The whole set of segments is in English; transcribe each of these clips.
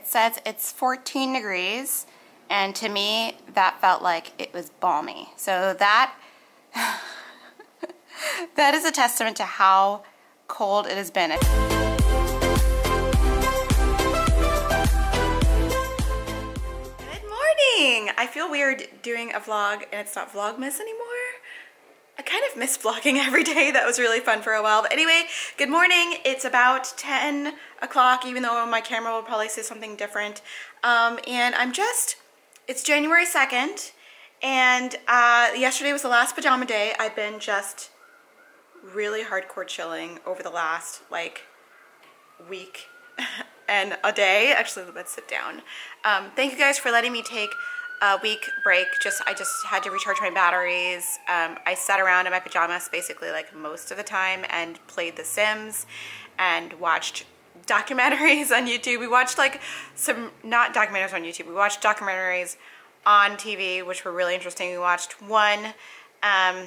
It says it's 14 degrees, and to me, that felt like it was balmy. So that, that is a testament to how cold it has been. I feel weird doing a vlog and it's not Vlogmas anymore. I kind of miss vlogging every day. That was really fun for a while. But anyway, good morning. It's about 10 o'clock, even though my camera will probably say something different. And I'm just, it's January 2nd. And yesterday was the last pajama day. I've been just really hardcore chilling over the last like week and a day. Actually, let's sit down. Thank you guys for letting me take a week break. I just had to recharge my batteries. I sat around in my pajamas basically like most of the time and played The Sims and watched documentaries on YouTube. We watched like some, not documentaries on YouTube, we watched documentaries on TV which were really interesting. We watched one that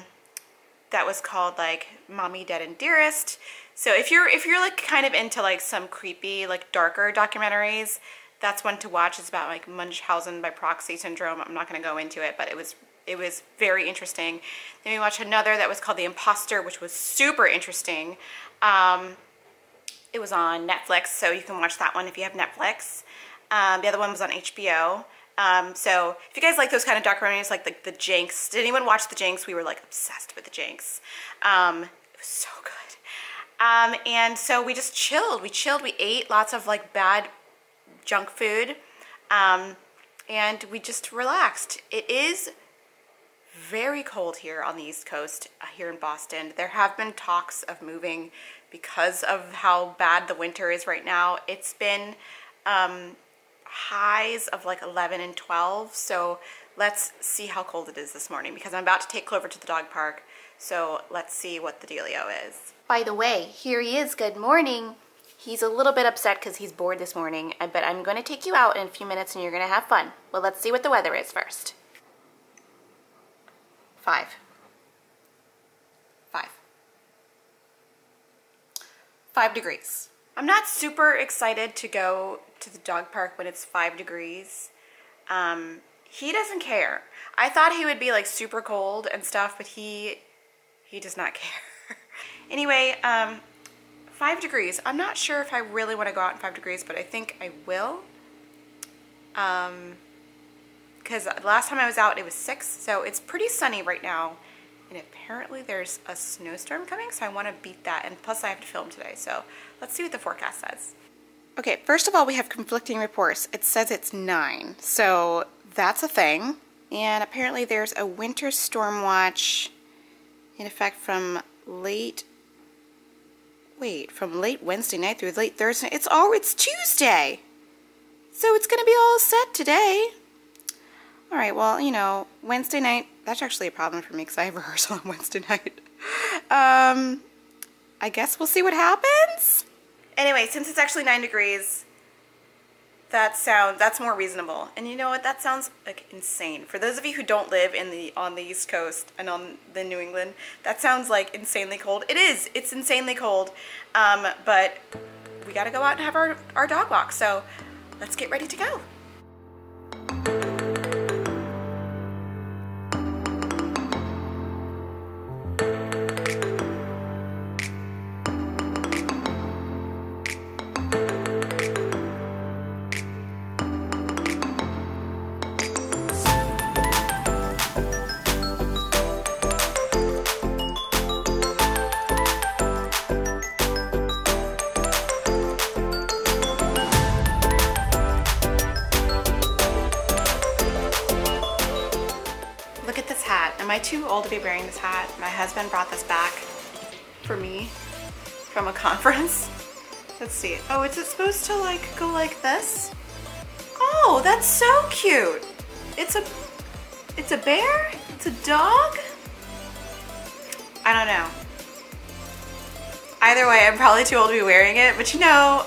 was called like Mommy Dead and Dearest. So if you're like kind of into like some creepy like darker documentaries, that's one to watch. It's about like Munchausen by Proxy Syndrome. I'm not going to go into it, but it was very interesting. Then we watched another that was called The Imposter, which was super interesting. It was on Netflix, so you can watch that one if you have Netflix. The other one was on HBO. So if you guys like those kind of documentaries, like The Jinx. Did anyone watch The Jinx? We were like obsessed with The Jinx. It was so good. And so we just chilled. We ate lots of like bad junk food, and we just relaxed. It is very cold here on the East Coast, here in Boston. There have been talks of moving because of how bad the winter is right now. It's been highs of like 11 and 12, so let's see how cold it is this morning because I'm about to take Clover to the dog park, so let's see what the dealio is. By the way, here he is. Good morning. He's a little bit upset because he's bored this morning, but I'm going to take you out in a few minutes and you're going to have fun. Well, let's see what the weather is first. 5 degrees. I'm not super excited to go to the dog park when it's 5 degrees. He doesn't care. I thought he would be like super cold and stuff, but he does not care. Anyway, 5 degrees. I'm not sure if I really want to go out in 5 degrees, but I think I will. Because last time I was out, it was 6, so it's pretty sunny right now. And apparently there's a snowstorm coming, so I want to beat that. And plus I have to film today, so let's see what the forecast says. Okay, first of all, we have conflicting reports. It says it's 9, so that's a thing. And apparently there's a winter storm watch in effect from late... Wait, from late Wednesday night through late Thursday. It's Tuesday. So it's going to be all set today. All right, well, you know, Wednesday night, that's actually a problem for me because I have rehearsal on Wednesday night. I guess we'll see what happens. Anyway, since it's actually 9 degrees, that's more reasonable. And you know what? That sounds like insane. For those of you who don't live on the East Coast and on the New England, that sounds like insanely cold. It is. It's insanely cold. But we got to go out and have our dog walk. So let's get ready to go. Am I too old to be wearing this hat? My husband brought this back for me from a conference. Let's see. Oh, is it supposed to like go like this? Oh, that's so cute. It's a bear? It's a dog? I don't know. Either way, I'm probably too old to be wearing it, but you know,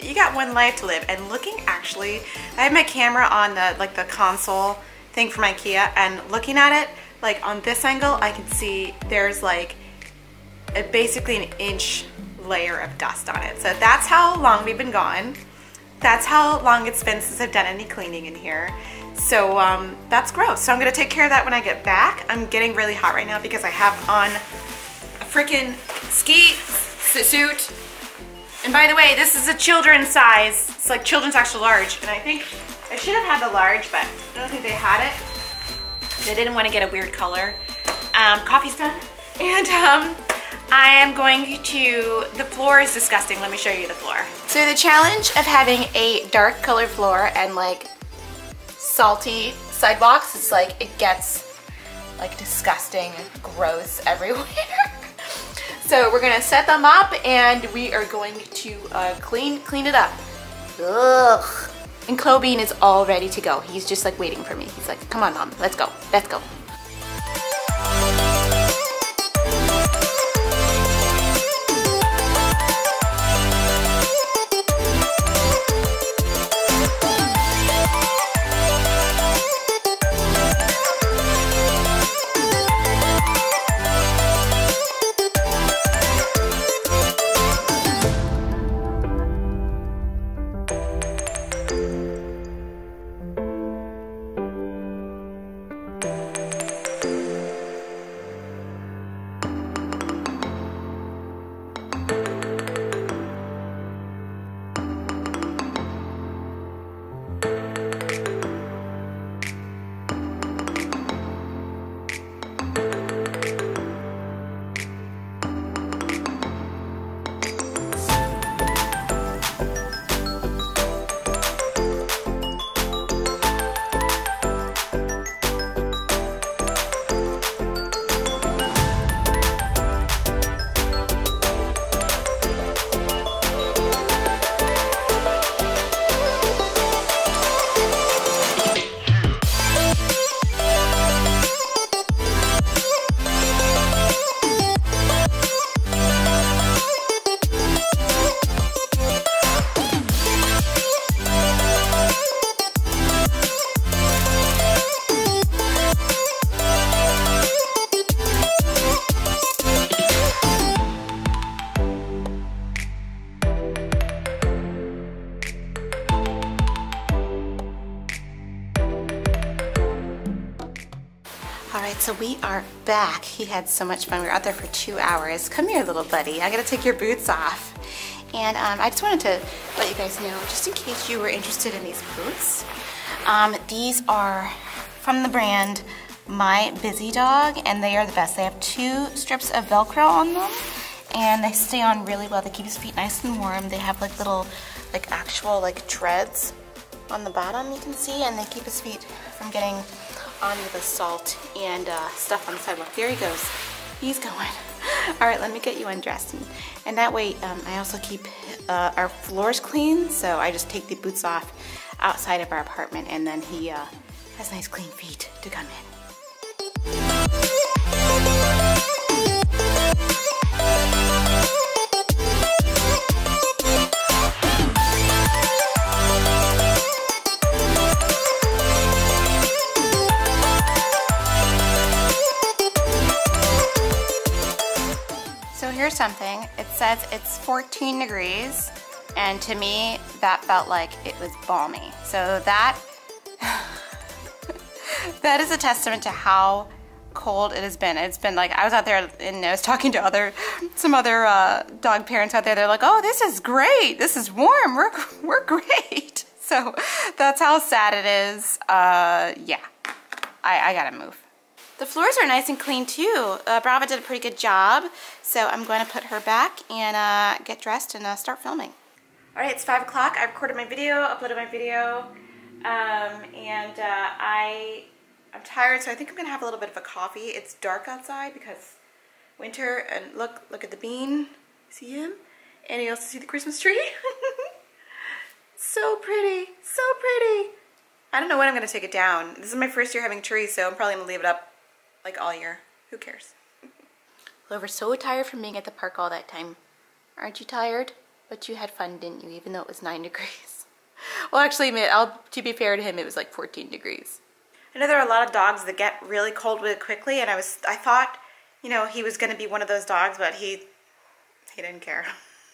you got one life to live. And looking actually, I had my camera on the console thing from IKEA, and looking at it, like on this angle, I can see there's like basically an inch layer of dust on it. So that's how long we've been gone. That's how long it's been since I've done any cleaning in here. So that's gross. So I'm gonna take care of that when I get back. I'm getting really hot right now because I have on a freaking ski suit. And by the way, this is a children's size. It's like children's extra large. And I think I should have had the large, but I don't think they had it. They didn't want to get a weird color. Coffee's done. And I am going to, the floor is disgusting. Let me show you the floor. So the challenge of having a dark colored floor and like salty sidewalks, it's like it gets like disgusting, gross everywhere. So we're gonna set them up and we are going to clean it up. Ugh. And Clobean is all ready to go. He's just like waiting for me. He's like, come on mom, let's go, let's go. So we are back. He had so much fun. We were out there for 2 hours. Come here, little buddy. I gotta take your boots off. And I just wanted to let you guys know, just in case you were interested in these boots, these are from the brand My Busy Dog, and they are the best. They have 2 strips of Velcro on them, and they stay on really well. They keep his feet nice and warm. They have like little, like actual like treads on the bottom, you can see, and they keep his feet from getting onto the salt and stuff on the sidewalk. There he goes. He's going. All right, let me get you undressed. And that way, I also keep our floors clean, so I just take the boots off outside of our apartment, and then he has nice clean feet to come in. Something. It says it's 14 degrees, and to me that felt like it was balmy. So that that is a testament to how cold it has been. It's been like, I was out there and I was talking to some other dog parents out there. They're like, oh, this is great. This is warm. We're great. So that's how sad it is. Yeah, I gotta move. The floors are nice and clean too. Brava did a pretty good job. So I'm going to put her back and get dressed and start filming. All right, it's 5 o'clock. I recorded my video, uploaded my video, and I'm tired, so I think I'm gonna have a little bit of a coffee. It's dark outside because winter, and look at the bean. See him? And you also see the Christmas tree. So pretty, so pretty. I don't know when I'm gonna take it down. This is my first year having trees, so I'm probably gonna leave it up like all year. Who cares? Clover's so tired from being at the park all that time. Aren't you tired? But you had fun, didn't you? Even though it was 9 degrees. Well, actually, to be fair to him, it was like 14 degrees. I know there are a lot of dogs that get really cold really quickly, and I thought, you know, he was going to be one of those dogs, but he didn't care.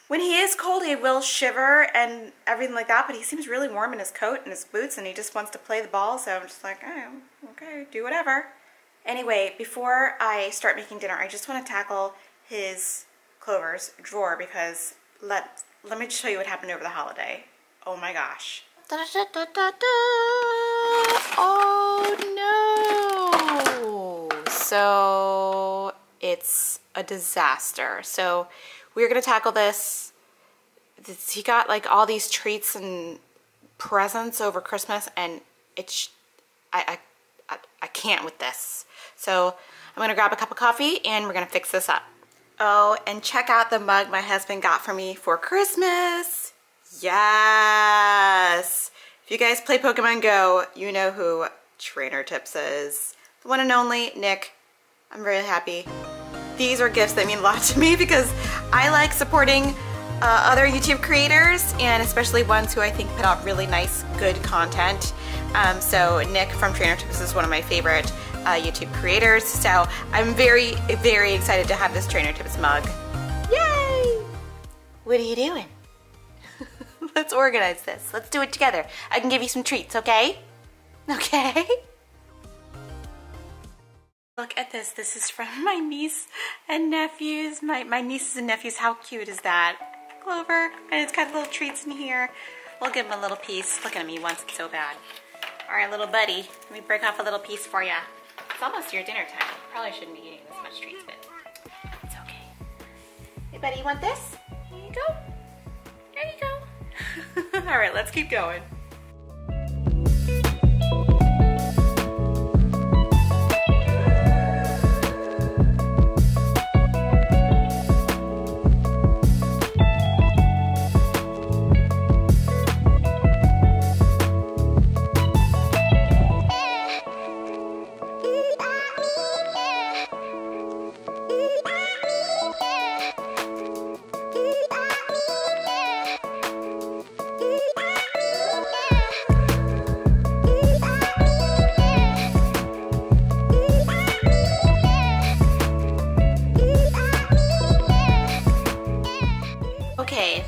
When he is cold, he will shiver and everything like that, but he seems really warm in his coat and his boots, and he just wants to play the ball, so I'm just like, oh, okay, do whatever. Anyway, before I start making dinner, I just want to tackle his Clover's drawer, because let me show you what happened over the holiday. Oh my gosh. Oh no! So it's a disaster. So we're gonna tackle this. He got like all these treats and presents over Christmas, and it's I can't with this. So I'm gonna grab a cup of coffee and we're gonna fix this up. Oh, and check out the mug my husband got for me for Christmas. Yes! If you guys play Pokemon Go, you know who Trainer Tips is. The one and only Nick. I'm really happy. These are gifts that mean a lot to me because I like supporting other YouTube creators, and especially ones who I think put out really nice, good content. So Nick from Trainer Tips is one of my favorite YouTube creators, so I'm very, very excited to have this Trainer Tips mug. Yay! What are you doing? Let's organize this. Let's do it together. I can give you some treats, okay? Okay? Look at this. This is from my niece and nephews. My nieces and nephews. How cute is that? Clover. And it's got little treats in here. We'll give him a little piece. Look at me. He wants it so bad. All right, little buddy. Let me break off a little piece for you. It's almost your dinner time. Probably shouldn't be eating this much treats, but it's okay. Hey, buddy, you want this? There you go. There you go. All right, let's keep going.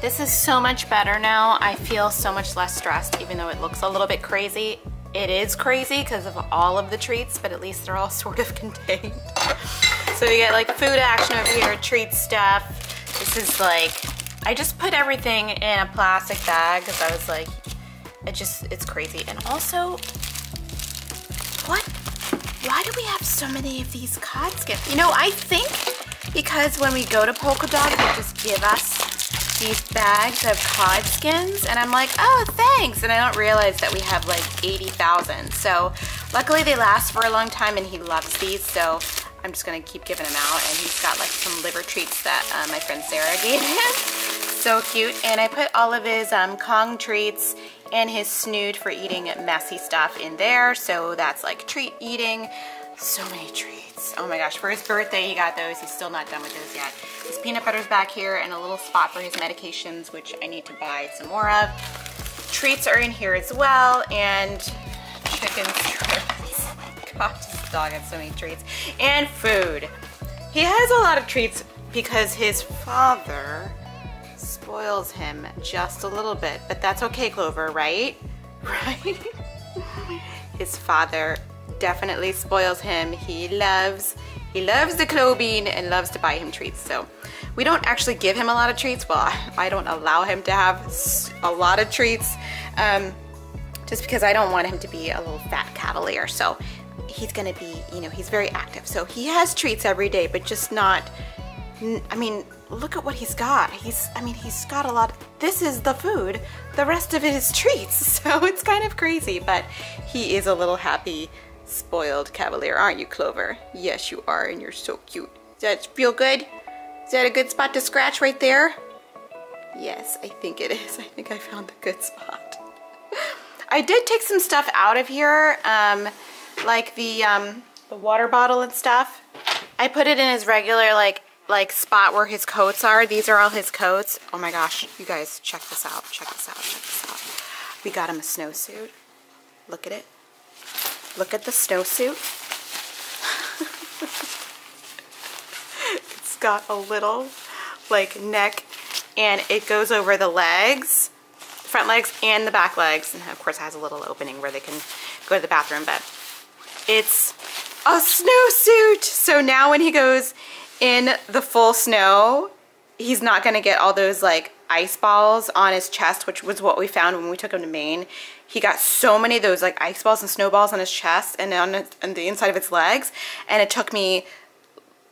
This is so much better now. I feel so much less stressed, even though it looks a little bit crazy. It is crazy because of all of the treats, but at least they're all sort of contained. So we get like food action over here, treat stuff. This is like, I just put everything in a plastic bag because I was like, it's crazy. And also, why do we have so many of these Cod Skips? You know, I think because when we go to Polka Dog, they just give us these bags of cod skins, and I'm like, oh, thanks, and I don't realize that we have like 80,000. So luckily they last for a long time, and he loves these, so I'm just gonna keep giving them out. And he's got like some liver treats that my friend Sarah gave him. So cute. And I put all of his Kong treats and his snood for eating messy stuff in there, so that's like treat eating. So many treats. Oh my gosh, for his birthday he got those. He's still not done with those yet. His peanut butter's back here, and a little spot for his medications, which I need to buy some more of. Treats are in here as well, and chicken strips. Gosh, this dog has so many treats. And food. He has a lot of treats because his father spoils him just a little bit, but that's okay, Clover, right? Right? His father definitely spoils him. He loves the Clobeen and loves to buy him treats, so we don't actually give him a lot of treats. Well, I don't allow him to have a lot of treats, just because I don't want him to be a little fat cavalier. So he's gonna be, you know, he's very active, so he has treats every day, but just not, I mean, look at what he's got. He's got a lot. This is the food, the rest of it is treats, so it's kind of crazy, but he is a little happy spoiled cavalier, aren't you, Clover? Yes, you are, and you're so cute. Does that feel good? Is that a good spot to scratch right there? Yes, I think it is. I think I found the good spot. I did take some stuff out of here, like the water bottle and stuff. I put it in his regular like spot where his coats are. These are all his coats. Oh my gosh, you guys, check this out. Check this out. Check this out. We got him a snowsuit. Look at it. Look at the snowsuit. It's got a little like neck and it goes over the legs, front legs and the back legs, and of course it has a little opening where they can go to the bathroom, but it's a snowsuit. So now when he goes in the full snow, he's not gonna get all those like ice balls on his chest, which was what we found when we took him to Maine. He got so many of those like ice balls and snowballs on his chest and on the inside of his legs, and it took me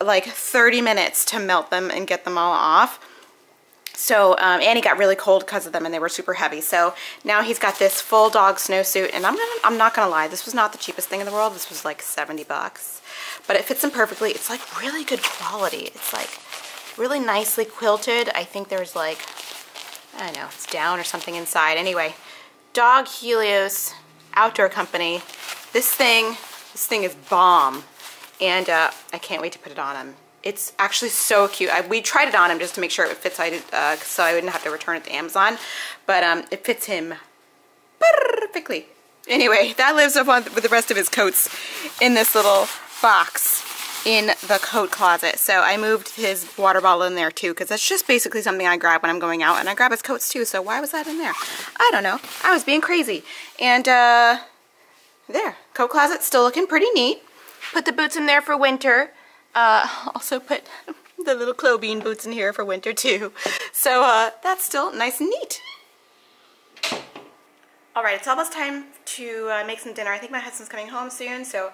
like 30 minutes to melt them and get them all off. So and he got really cold because of them, and they were super heavy. So now he's got this full dog snowsuit, and I'm not gonna lie, this was not the cheapest thing in the world. This was like 70 bucks, but it fits him perfectly. It's like really good quality. It's like really nicely quilted. I think there's like, I don't know, it's down or something inside. Anyway, Dog Helios Outdoor Company. This thing is bomb, and I can't wait to put it on him. It's actually so cute. We tried it on him just to make sure it fits, so I wouldn't have to return it to Amazon, but it fits him perfectly. Anyway, that lives up with the rest of his coats in this little box in the coat closet. So I moved his water bottle in there too, because that's just basically something I grab when I'm going out, and I grab his coats too, so why was that in there? I don't know. I was being crazy. And there, coat closet, still looking pretty neat. Put the boots in there for winter. Also put the little Clobean boots in here for winter too. So that's still nice and neat. All right, it's almost time to make some dinner. I think my husband's coming home soon, so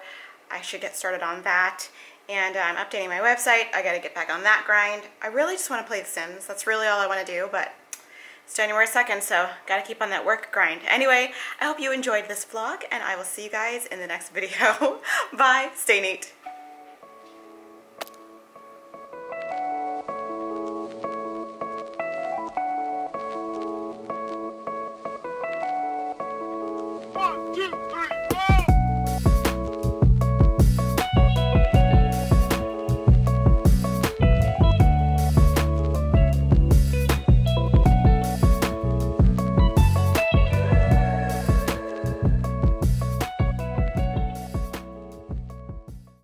I should get started on that. And I'm updating my website. I gotta get back on that grind. I really just wanna play The Sims. That's really all I wanna do, but it's January 2nd, so gotta keep on that work grind. Anyway, I hope you enjoyed this vlog, and I will see you guys in the next video. Bye, stay neat. One, two, three.